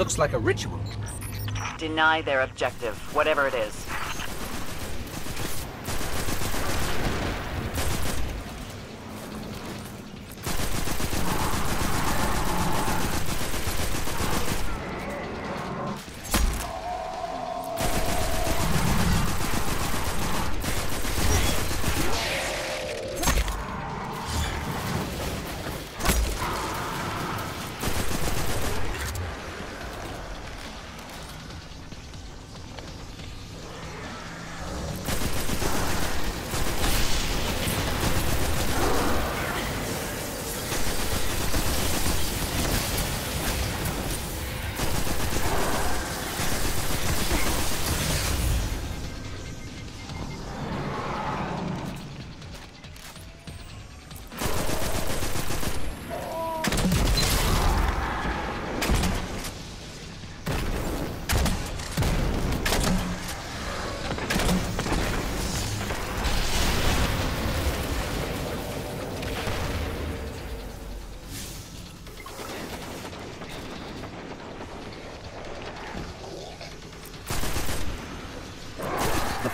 Looks like a ritual. Deny their objective, whatever it is.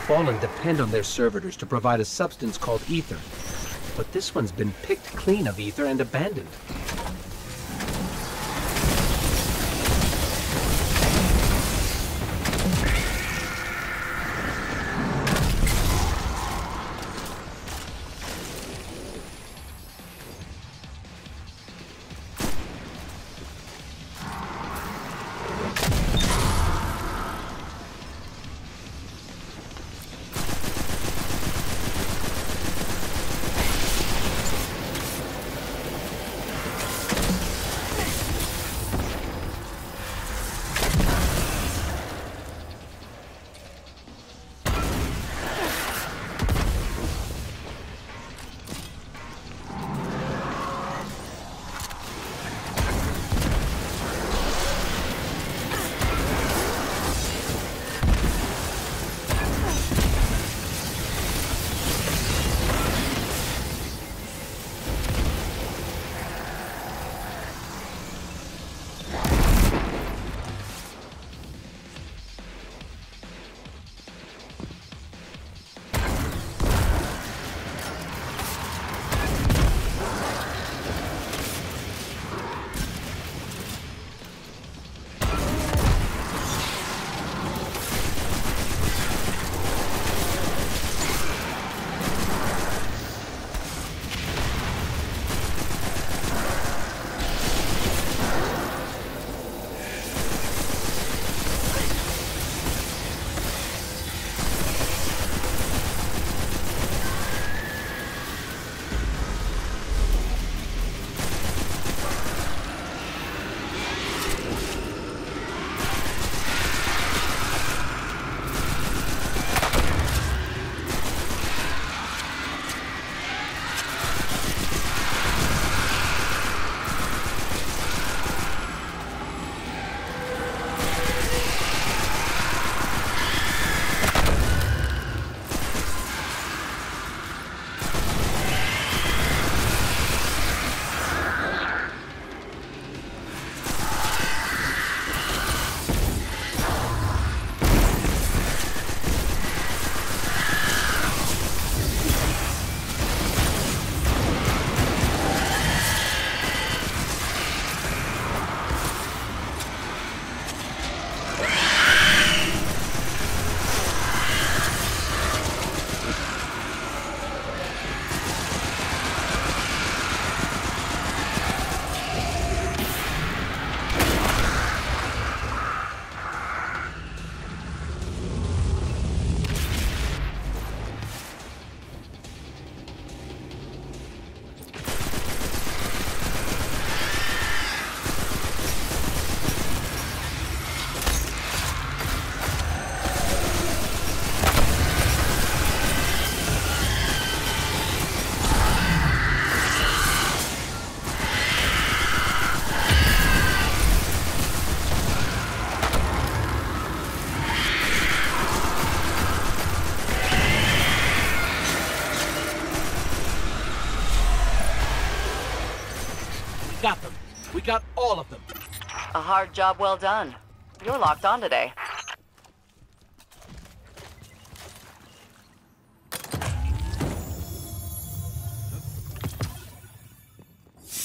Fallen depend on their servitors to provide a substance called ether, but this one's been picked clean of ether and abandoned. A hard job well done. You're locked on today.